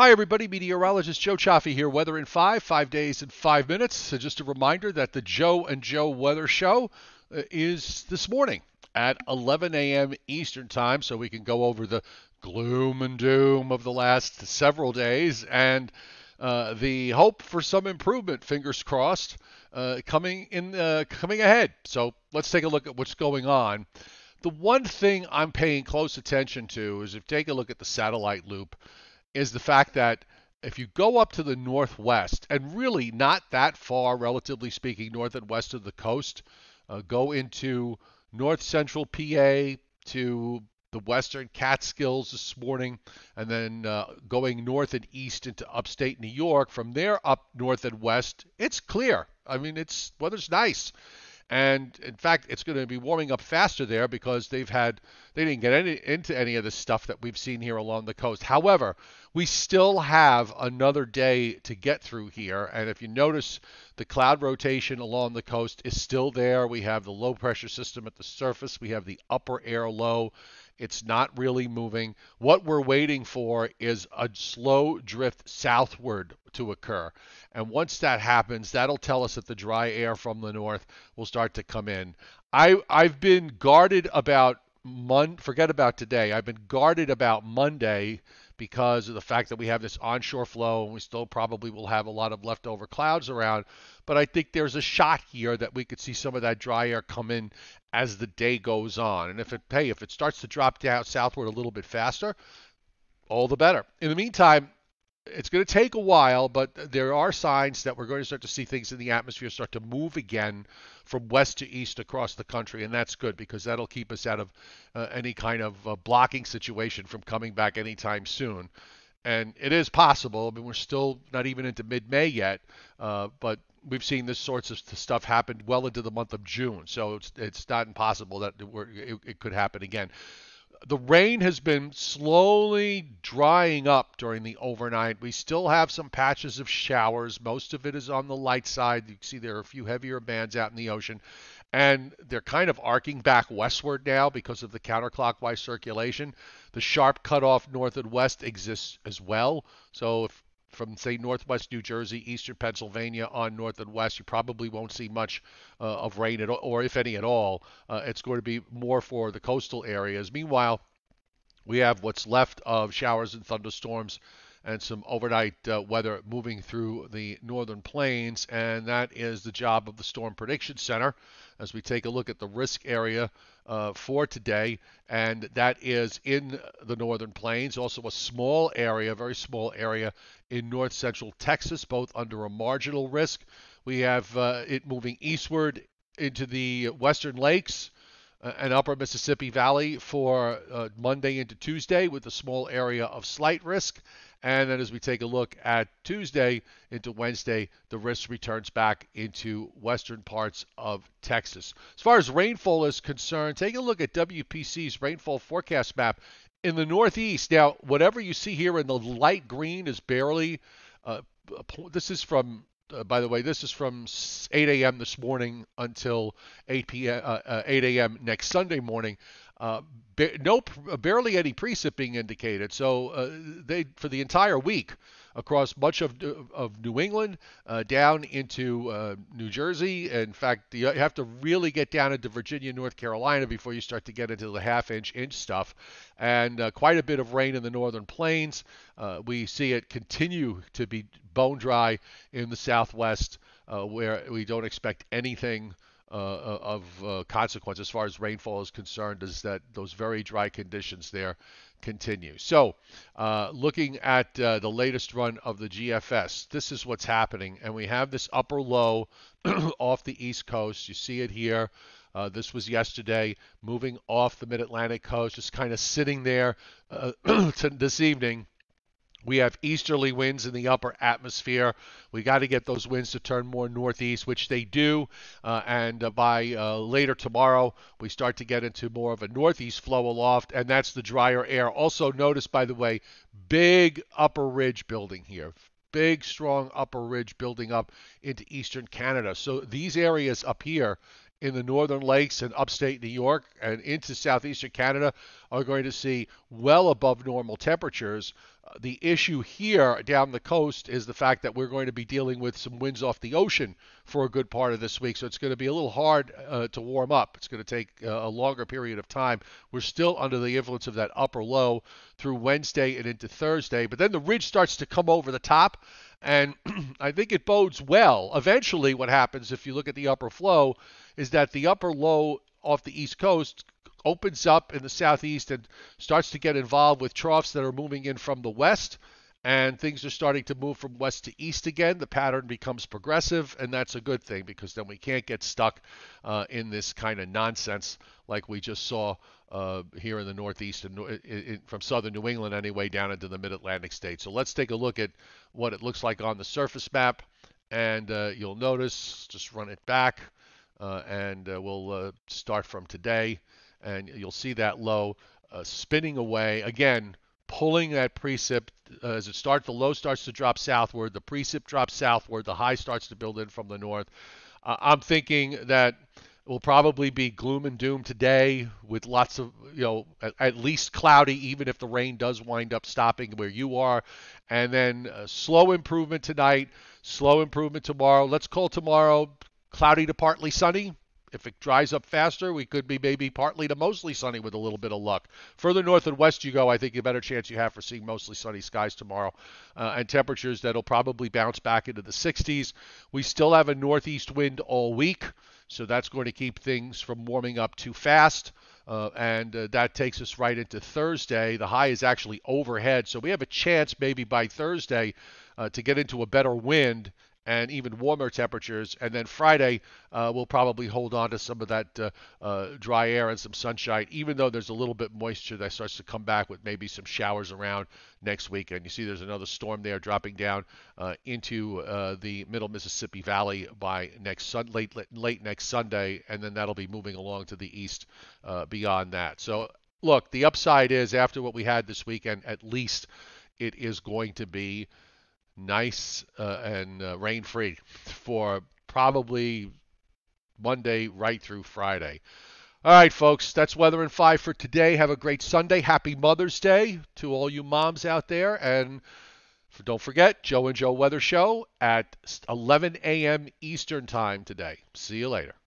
Hi, everybody. Meteorologist Joe Cioffi here. Weather in 5 days and 5 minutes. So just a reminder that the Joe and Joe weather show is this morning at 11 a.m. Eastern time. So we can go over the gloom and doom of the last several days and the hope for some improvement, fingers crossed, coming ahead. So let's take a look at what's going on. The one thing I'm paying close attention to is, if take a look at the satellite loop, is the fact that if you go up to the northwest, and really not that far, relatively speaking, north and west of the coast, go into north central PA to the western Catskills this morning, and then going north and east into upstate New York. From there up north and west, it's clear. I mean, weather's nice. And in fact, it's going to be warming up faster there because they didn't get into any of the stuff that we've seen here along the coast. However, we still have another day to get through here. And if you notice, the cloud rotation along the coast is still there. We have the low pressure system at the surface. We have the upper air low. It's not really moving. What we're waiting for is a slow drift southward to occur. And once that happens, that'll tell us that the dry air from the north will start to come in. I've been guarded about forget about today. I've been guarded about Monday because of the fact that we have this onshore flow, and we still probably will have a lot of leftover clouds around. But I think there's a shot here that we could see some of that dry air come in as the day goes on. And if it starts to drop down southward a little bit faster, all the better. In the meantime, it's going to take a while, but there are signs that we're going to start to see things in the atmosphere start to move again from west to east across the country, and that's good because that'll keep us out of any kind of blocking situation from coming back anytime soon. And it is possible. I mean, we're still not even into mid-May yet, but we've seen this sorts of stuff happen well into the month of June, so it's not impossible that it could happen again. The rain has been slowly drying up during the overnight. We still have some patches of showers. Most of it is on the light side. You can see there are a few heavier bands out in the ocean. And they're kind of arcing back westward now because of the counterclockwise circulation. The sharp cutoff north and west exists as well. So if from, say, northwest New Jersey, eastern Pennsylvania on north and west, you probably won't see much of rain, at all, or if any at all. It's going to be more for the coastal areas. Meanwhile, we have what's left of showers and thunderstorms and some overnight weather moving through the northern plains, and that is the job of the Storm Prediction Center as we take a look at the risk area for today, and that is in the northern plains, also a small area, very small area in north central Texas, both under a marginal risk. We have it moving eastward into the western lakes and upper Mississippi Valley for Monday into Tuesday with a small area of slight risk. And then as we take a look at Tuesday into Wednesday, the risk returns back into western parts of Texas. As far as rainfall is concerned, take a look at WPC's rainfall forecast map in the Northeast. Now, whatever you see here in the light green is barely, this is from, by the way, this is from 8 a.m. this morning until 8 a.m. next Sunday morning. Barely any precip being indicated. So for the entire week, across much of New England, down into New Jersey. In fact, you have to really get down into Virginia, North Carolina before you start to get into the half-inch stuff. And quite a bit of rain in the northern plains. We see it continue to be bone dry in the southwest, where we don't expect anything of consequence as far as rainfall is concerned, is that those very dry conditions there continue. So looking at the latest run of the GFS, this is what's happening. And we have this upper low off the East Coast. You see it here. This was yesterday, moving off the mid-Atlantic coast, just kind of sitting there this evening. We have easterly winds in the upper atmosphere. We got to get those winds to turn more northeast, which they do. By later tomorrow, we start to get into more of a northeast flow aloft, and that's the drier air. Also notice, by the way, big upper ridge building here. Big, strong upper ridge building up into eastern Canada. So these areas up here in the northern lakes and upstate New York and into southeastern Canada are going to see well above normal temperatures. The issue here down the coast is the fact that we're going to be dealing with some winds off the ocean for a good part of this week, so it's going to be a little hard to warm up. It's going to take a longer period of time. We're still under the influence of that upper low through Wednesday and into Thursday, but then the ridge starts to come over the top, and I think it bodes well. Eventually what happens, if you look at the upper flow, is that the upper low off the East Coast opens up in the southeast and starts to get involved with troughs that are moving in from the west, and things are starting to move from west to east again. The pattern becomes progressive, and that's a good thing, because then we can't get stuck in this kind of nonsense like we just saw here in the northeast and from southern New England anyway down into the mid-Atlantic states. So let's take a look at what it looks like on the surface map, and you'll notice, just run it back, and we'll start from today. And you'll see that low spinning away, again, pulling that precip. As it starts, the low starts to drop southward, the precip drops southward, the high starts to build in from the north. I'm thinking that will probably be gloom and doom today, with lots of, you know, at least cloudy, even if the rain does wind up stopping where you are. And then slow improvement tonight, slow improvement tomorrow. Let's call tomorrow cloudy to partly sunny. If it dries up faster, we could be maybe partly to mostly sunny with a little bit of luck. Further north and west you go, I think the better chance you have for seeing mostly sunny skies tomorrow, and temperatures that'll probably bounce back into the 60s. We still have a northeast wind all week, so that's going to keep things from warming up too fast. And that takes us right into Thursday. The high is actually overhead, so we have a chance maybe by Thursday to get into a better wind and even warmer temperatures. And then Friday, we'll probably hold on to some of that dry air and some sunshine, even though there's a little bit moisture that starts to come back with maybe some showers around next week. And you see there's another storm there dropping down into the middle Mississippi Valley by late next Sunday, and then that'll be moving along to the east beyond that. So look, the upside is, after what we had this weekend, at least it is going to be nice and rain-free for probably Monday right through Friday. All right, folks, that's Weather in 5 for today. Have a great Sunday. Happy Mother's Day to all you moms out there. And don't forget, Joe and Joe Weather Show at 11 a.m. Eastern Time today. See you later.